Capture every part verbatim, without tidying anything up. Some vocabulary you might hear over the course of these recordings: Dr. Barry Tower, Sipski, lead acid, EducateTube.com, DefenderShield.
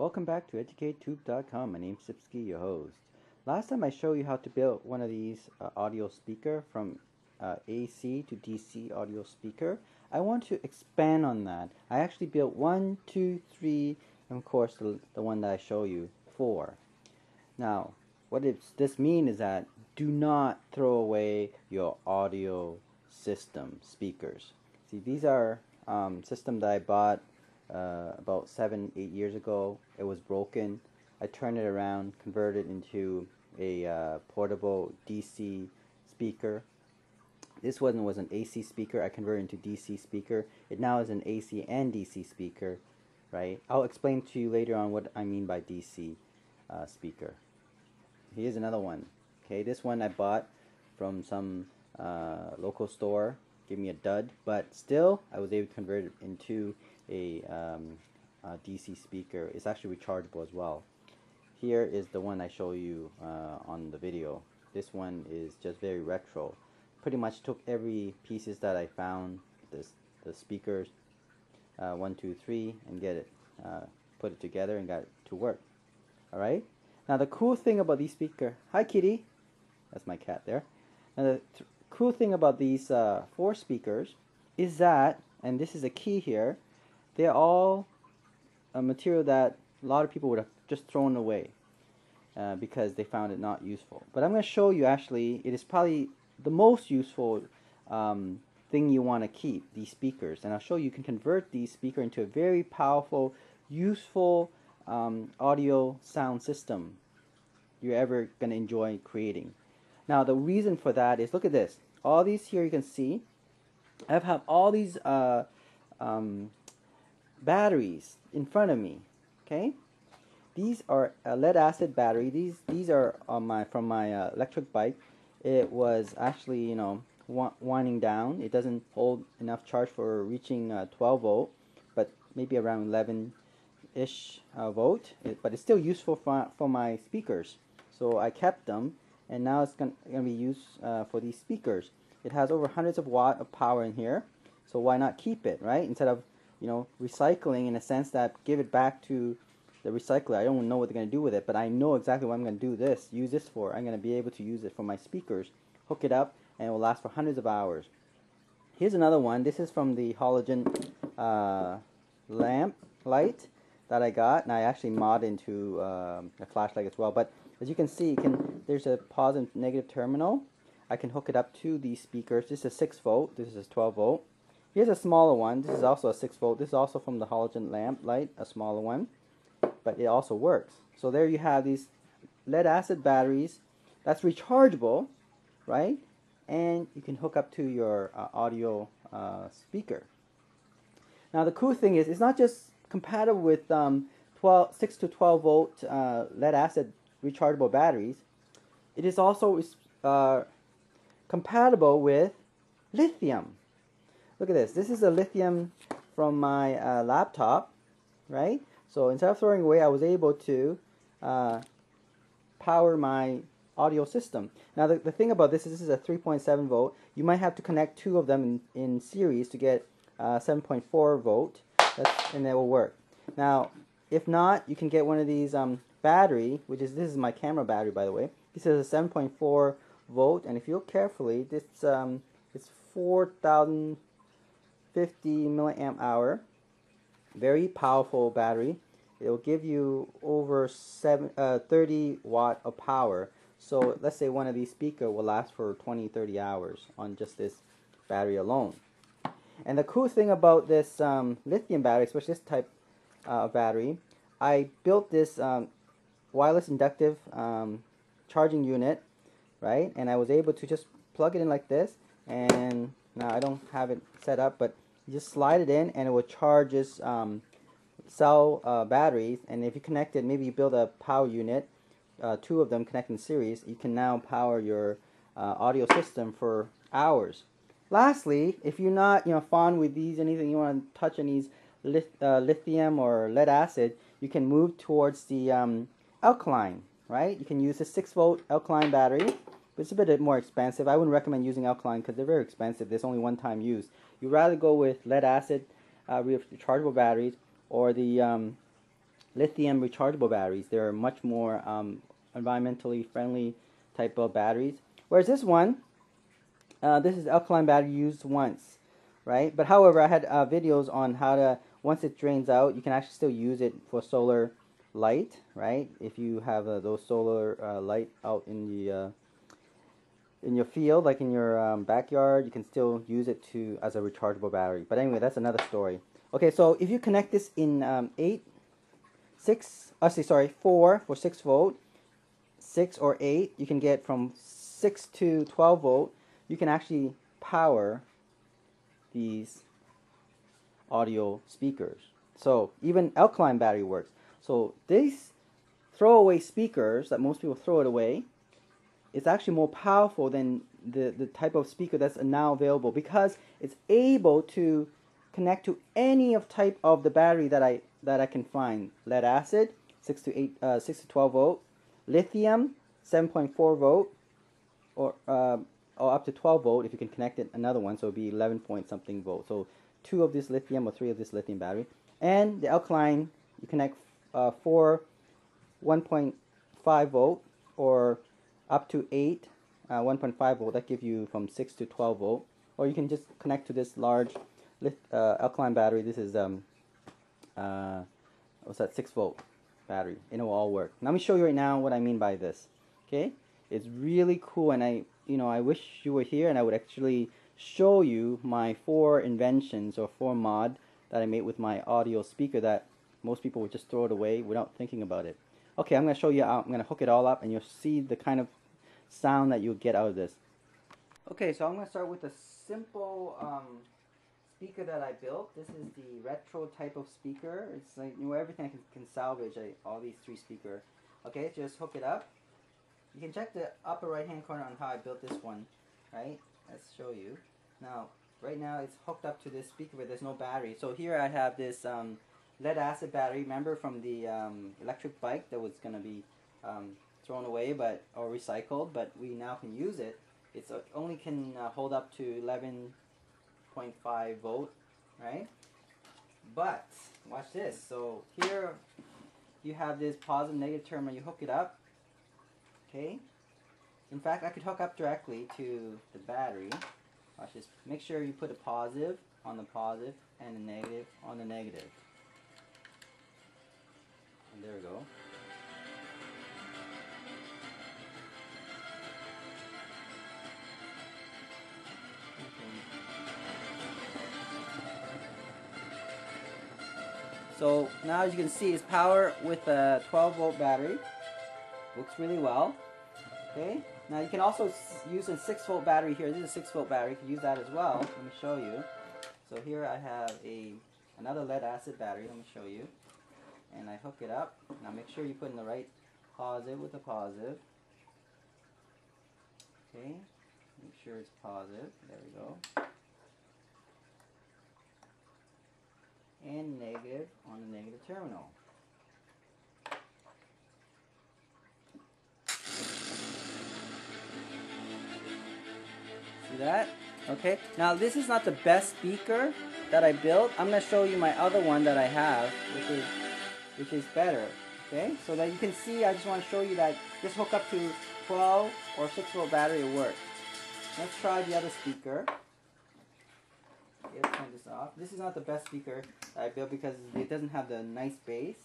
Welcome back to educate tube dot com. My name's Sipski, your host. Last time I showed you how to build one of these uh, audio speaker from uh, A C to D C audio speaker. I want to expand on that. I actually built one, two, three, and of course the, the one that I show you, four. Now, what it's, this means is that do not throw away your audio system speakers. See, these are um, system that I bought Uh, about seven, eight years ago. It was broken. I turned it around, converted it into a uh, portable D C speaker. This one was an A C speaker. I converted it into D C speaker. It now is an A C and D C speaker, right? I'll explain to you later on what I mean by D C uh, speaker. Here's another one. Okay, this one I bought from some uh, local store. Gave me a dud, but still I was able to convert it into a, um, a D C speaker. It's actually rechargeable as well. Here is the one I show you uh, on the video. This one is just very retro. Pretty much took every pieces that I found, this the speakers uh, one, two, three, and get it uh, put it together and got it to work. All right. Now the cool thing about these speaker. Hi, kitty. That's my cat there. Now the th cool thing about these uh, four speakers is that, and this is a key here, they're all a material that a lot of people would have just thrown away uh, because they found it not useful. But I'm going to show you actually, it is probably the most useful um, thing you want to keep, these speakers. And I'll show you, you can convert these speakers into a very powerful, useful um, audio sound system you're ever going to enjoy creating. Now the reason for that is, look at this. All these here you can see, I have all these uh, um, batteries in front of me. Okay, these are a lead acid battery. These these are on my from my uh, electric bike. It was actually you know winding down. It doesn't hold enough charge for reaching uh, twelve volt, but maybe around eleven-ish uh, volt. It, but it's still useful for for my speakers. So I kept them. And now it's going to be used uh, for these speakers. It has over hundreds of watt of power in here, so why not keep it, right? Instead of, you know, recycling in a sense that give it back to the recycler. I don't know what they're going to do with it, but I know exactly what I'm going to do this, use this for. I'm going to be able to use it for my speakers, hook it up, and it will last for hundreds of hours. Here's another one. This is from the halogen uh, lamp light that I got, and I actually mod into um, a flashlight as well. But as you can see, it can, there's a positive and negative terminal. I can hook it up to these speakers. This is six volt. This is twelve volt. Here's a smaller one. This is also a six volt. This is also from the halogen lamp light, a smaller one. But it also works. So there you have these lead acid batteries that's rechargeable, right? And you can hook up to your uh, audio uh, speaker. Now the cool thing is, it's not just compatible with um, twelve, six to twelve volt uh, lead acid rechargeable batteries. It is also uh, compatible with lithium. Look at this. This is a lithium from my uh, laptop, right? So instead of throwing away, I was able to uh, power my audio system. Now the, the thing about this is this is a three point seven volt. You might have to connect two of them in, in series to get uh, seven point four volt, That's, and that will work. Now if not, you can get one of these um, battery, which is, this is my camera battery, by the way. This is a seven point four volt, and if you look carefully, this um, it's four thousand fifty milliamp hour, very powerful battery. It will give you over seven, uh, thirty watt of power. So let's say one of these speakers will last for twenty, thirty hours on just this battery alone. And the cool thing about this um, lithium battery, especially this type uh, of battery, I built this um, wireless inductive um, charging unit, right? And I was able to just plug it in like this, and now I don't have it set up, but you just slide it in and it will charge this um, cell uh, batteries. And if you connect it, maybe you build a power unit, uh, two of them connect in series, you can now power your uh, audio system for hours. Lastly, if you're not you know fond with these, anything you want to touch on these lith uh, lithium or lead acid, you can move towards the um, alkaline, right? You can use a six volt alkaline battery, but it's a bit more expensive. I wouldn't recommend using alkaline because they're very expensive. There's only one time use. You'd rather go with lead acid uh, rechargeable batteries or the um, lithium rechargeable batteries. They're much more um, environmentally friendly type of batteries. Whereas this one, uh, this is alkaline battery used once, right? But however, I had uh, videos on how to, once it drains out, you can actually still use it for solar light, right? If you have uh, those solar uh, light out in the uh, in your field, like in your um, backyard, you can still use it to as a rechargeable battery. But anyway, that's another story. Okay, so if you connect this in um, eight, six, actually, sorry, four for six volt, six or eight, you can get from six to twelve volt. You can actually power these audio speakers. So even alkaline battery works. So these throwaway speakers that most people throw it away, it's actually more powerful than the, the type of speaker that's now available, because it's able to connect to any of type of the battery that I that I can find. Lead acid, six to eight, uh, six to twelve volt. Lithium, seven point four volt, or uh, or up to twelve volt if you can connect it another one, so it'd be eleven point something volt. So two of this lithium or three of this lithium battery, and the alkaline you connect uh, four, one point five volt or up to eight, uh, one point five volt. That gives you from six to twelve volt, or you can just connect to this large lith uh, alkaline battery. This is um, uh, what's that? six volt battery. It will all work. Now let me show you right now what I mean by this. Okay, it's really cool, and I, you know, I wish you were here, and I would actually show you my four inventions or four mod that I made with my audio speaker that most people would just throw it away without thinking about it. Okay, I'm gonna show you. I'm gonna hook it all up, and you'll see the kind of sound that you'll get out of this. Okay, so I'm going to start with a simple um, speaker that I built. This is the retro type of speaker. It's like, you know, everything I can, can salvage, like all these three speakers. Okay, just hook it up. You can check the upper right hand corner on how I built this one, right? Let's show you. Now, right now it's hooked up to this speaker, but there's no battery. So here I have this um, lead acid battery, remember from the um, electric bike that was going to be um, thrown away but or recycled, but we now can use it. It's uh, only can uh, hold up to eleven point five volt, right? But watch this. So here you have this positive negative terminal. You hook it up. Okay, in fact, I could hook up directly to the battery. Watch this. Make sure you put a positive on the positive and a negative on the negative, and there we go. So now, as you can see, it's powered with a twelve volt battery. Works really well. Okay. Now you can also use a six volt battery here. This is a six volt battery. You can use that as well. Let me show you. So here I have a another lead acid battery. Let me show you. And I hook it up. Now make sure you put in the right positive with the positive. Okay. Make sure it's positive. There we go. And negative on the negative terminal. See that? Okay. Now this is not the best speaker that I built. I'm going to show you my other one that I have, which is which is better. Okay? So that you can see, I just want to show you that this hook up to twelve or six volt battery will work. Let's try the other speaker. Let's turn this off. This is not the best speaker that I built because it doesn't have the nice bass.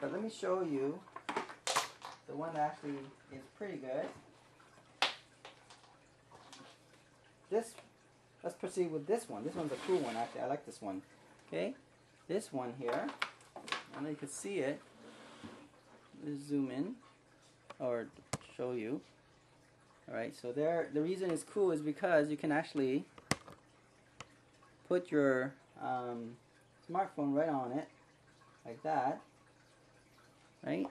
But let me show you the one that actually is pretty good. This, let's proceed with this one. This one's a cool one, actually. I like this one. Okay, this one here. I don't know if you can see it. Let's zoom in or show you. All right. So there, the reason it's cool is because you can actually put your um, smartphone right on it, like that, right?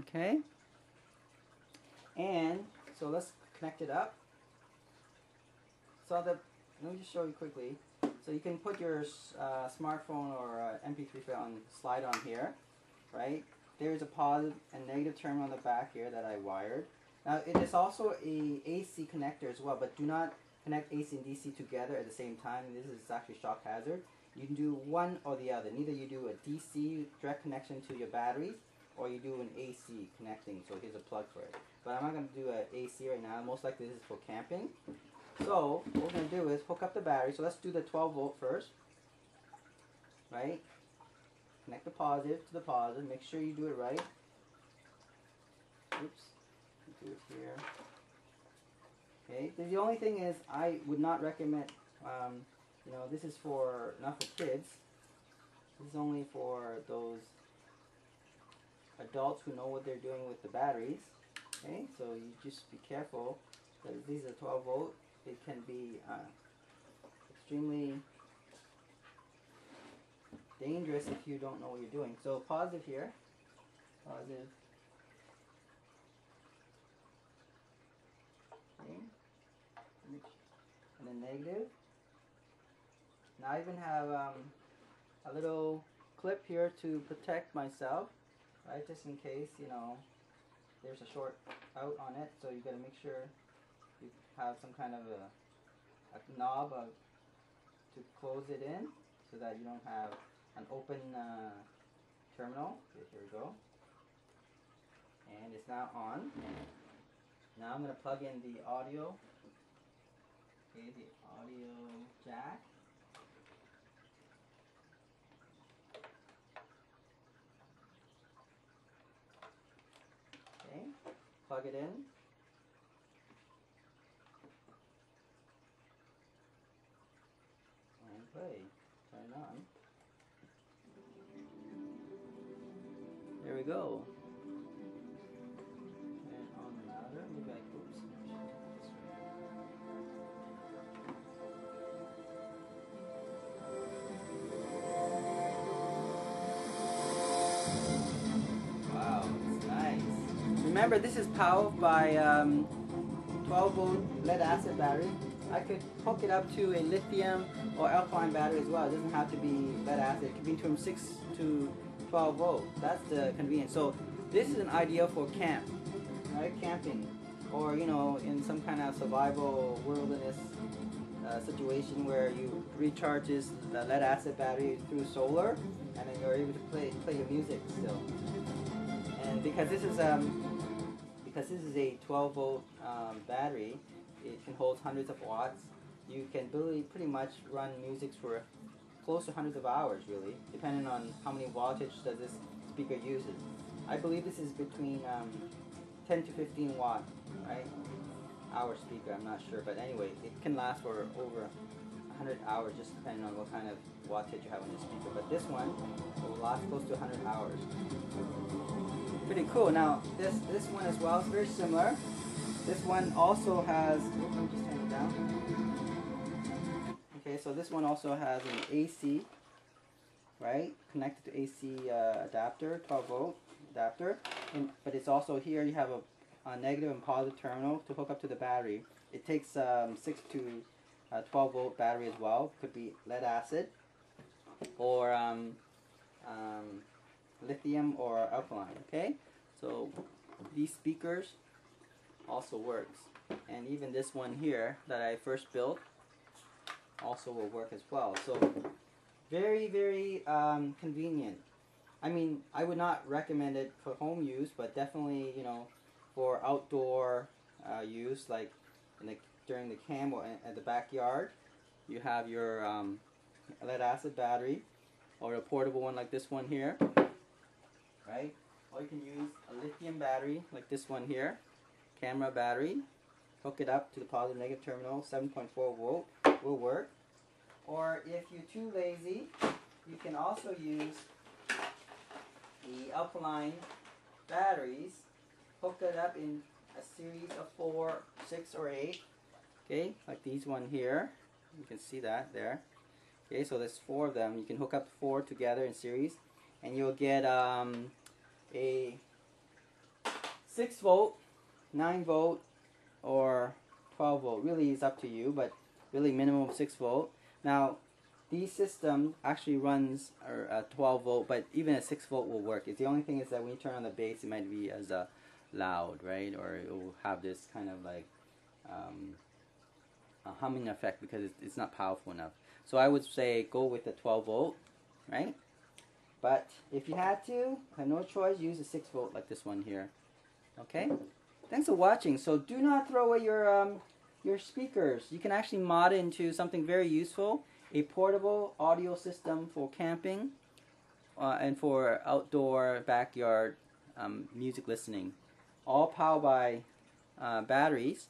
Okay, and so let's connect it up. So the, let me just show you quickly. So you can put your uh, smartphone or uh, M P three file on, slide on here, right? There's a positive and negative terminal on the back here that I wired. Now it is also a AC connector as well, but do not Connect A C and D C together at the same time. This is actually shock hazard. You can do one or the other. Neither you do a D C direct connection to your batteries, or you do an A C connecting. So here's a plug for it. But I'm not going to do an A C right now. Most likely this is for camping. So what we're going to do is hook up the battery. So let's do the twelve volt first. Right? Connect the positive to the positive. Make sure you do it right. Oops. Do it here. Okay. The only thing is, I would not recommend. Um, you know, this is for not for kids. This is only for those adults who know what they're doing with the batteries. Okay. So you just be careful. Because these are twelve volt. It can be uh, extremely dangerous if you don't know what you're doing. So positive here. Positive. Okay. And then negative. Now I even have um, a little clip here to protect myself, right? Just in case, you know, there's a short out on it. So you got to make sure you have some kind of a, a knob of, to close it in, so that you don't have an open uh, terminal. Okay, here we go. And it's now on. Now I'm going to plug in the audio. Okay, the audio jack. Okay, plug it in. And play. Turn it on. There we go. Turn on louder. Maybe I go this way. Wow, it's nice. Remember, this is powered by um, twelve volt lead-acid battery. I could hook it up to a lithium or alkaline battery as well. It doesn't have to be lead acid. It can be from six to twelve volt. That's the convenience. So this is an idea for camp, right? Camping, or you know, in some kind of survival wilderness uh, situation where you recharge this lead acid battery through solar, and then you're able to play play your music still. And because this is um because this is a twelve volt um, battery. It can hold hundreds of watts. You can really pretty much run music for close to hundreds of hours, really, depending on how many wattage that this speaker uses. I believe this is between um, ten to fifteen watt, right? Hour speaker, I'm not sure, but anyway, it can last for over one hundred hours, just depending on what kind of wattage you have on your speaker. But this one will last close to one hundred hours. Pretty cool. Now, this this one as well is very similar. This one also has, let me just turn it down. Okay, so this one also has an A C, right? Connected to A C uh, adapter, twelve volt adapter. And, but it's also here, you have a, a negative and positive terminal to hook up to the battery. It takes um, six to twelve volt battery as well. Could be lead acid or um, um, lithium or alkaline, okay? So these speakers also works, and even this one here that I first built also will work as well. So very very um, convenient. I mean, I would not recommend it for home use, but definitely, you know, for outdoor uh, use, like in the, during the camp or in, at the backyard, you have your um, lead acid battery or a portable one like this one here, right? Or you can use a lithium battery like this one here. Camera battery, hook it up to the positive negative terminal, seven point four volt will work. Or if you're too lazy, you can also use the alkaline batteries, hook it up in a series of four, six, or eight. Okay, like these one here. You can see that there. Okay, so there's four of them. You can hook up four together in series, and you'll get um, a six volt. nine volt or twelve volt, really is up to you, but really minimum of six volt. Now these system actually runs a twelve volt, but even a six volt will work. It's the only thing is that when you turn on the bass, it might be as uh, loud, right? Or it will have this kind of like um, a humming effect because it's not powerful enough. So I would say go with the twelve volt, right? But if you had to, have no choice, use a six volt like this one here. Okay? Thanks for watching. So do not throw away your, um, your speakers. You can actually mod it into something very useful, a portable audio system for camping uh, and for outdoor backyard um, music listening. All powered by uh, batteries,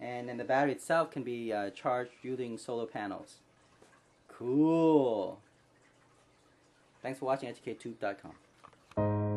and then the battery itself can be uh, charged using solar panels. Cool! Thanks for watching educate tube dot com.